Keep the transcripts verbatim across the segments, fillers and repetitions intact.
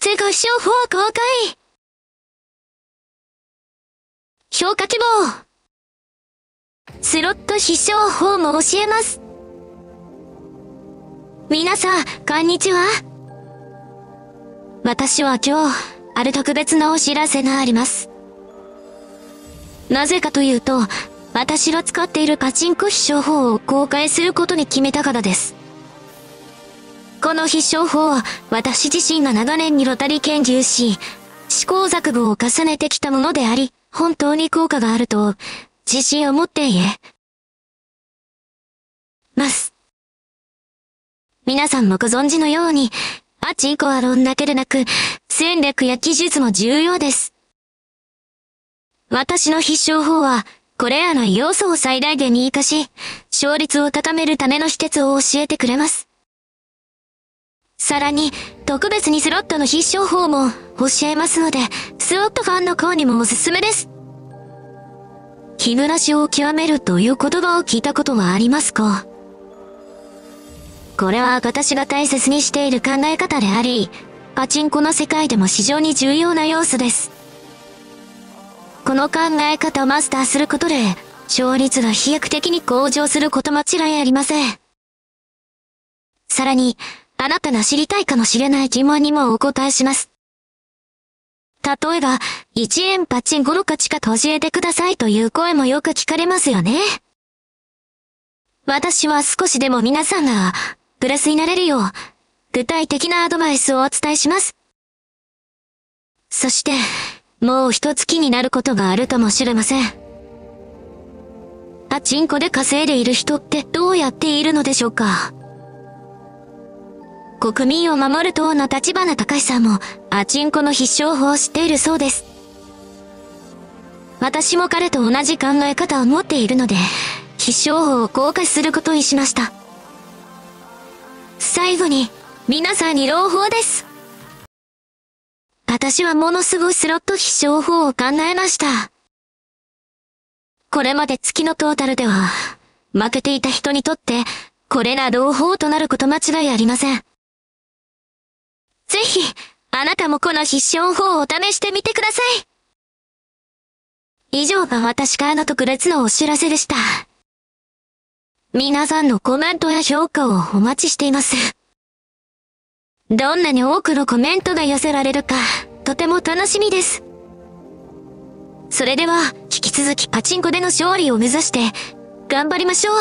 夏合唱法公開。評価希望。スロット必勝法も教えます。皆さん、こんにちは。私は今日、ある特別なお知らせがあります。なぜかというと、私が使っているパチンコ必勝法を公開することに決めたからです。この必勝法は、私自身が長年にロタリ研究し、試行錯誤を重ねてきたものであり、本当に効果があると、自信を持って言えます。皆さんもご存知のように、パチンコは論だけでなく、戦略や技術も重要です。私の必勝法は、これらの要素を最大限に活かし、勝率を高めるための秘訣を教えてくれます。さらに、特別にスロットの必勝法も教えますので、スロットファンの子にもおすすめです。日暮らしを極めるという言葉を聞いたことはありますか？これは私が大切にしている考え方であり、パチンコの世界でも非常に重要な要素です。この考え方をマスターすることで、勝率が飛躍的に向上すること間違いありません。さらに、あなたが知りたいかもしれない疑問にもお答えします。例えば、いちえんパチンコの価値か教えてくださいという声もよく聞かれますよね。私は少しでも皆さんが、プラスになれるよう、具体的なアドバイスをお伝えします。そして、もう一月になることがあるかもしれません。パチンコで稼いでいる人ってどうやっているのでしょうか？国民を守る党の立花隆さんも、パチンコの必勝法を知っているそうです。私も彼と同じ考え方を持っているので、必勝法を公開することにしました。最後に、皆さんに朗報です。私はものすごいスロット必勝法を考えました。これまで月のトータルでは、負けていた人にとって、これら朗報となること間違いありません。ぜひ、あなたもこの必勝法を試してみてください。以上が私からの特別のお知らせでした。皆さんのコメントや評価をお待ちしています。どんなに多くのコメントが寄せられるか、とても楽しみです。それでは、引き続きパチンコでの勝利を目指して、頑張りましょう。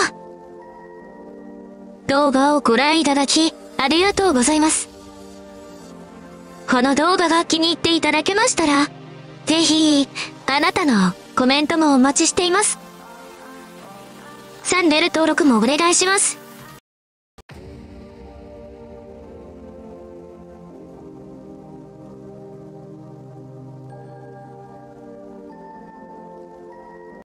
動画をご覧いただき、ありがとうございます。この動画が気に入っていただけましたら、ぜひ、あなたのコメントもお待ちしています。チャンネル登録もお願いします。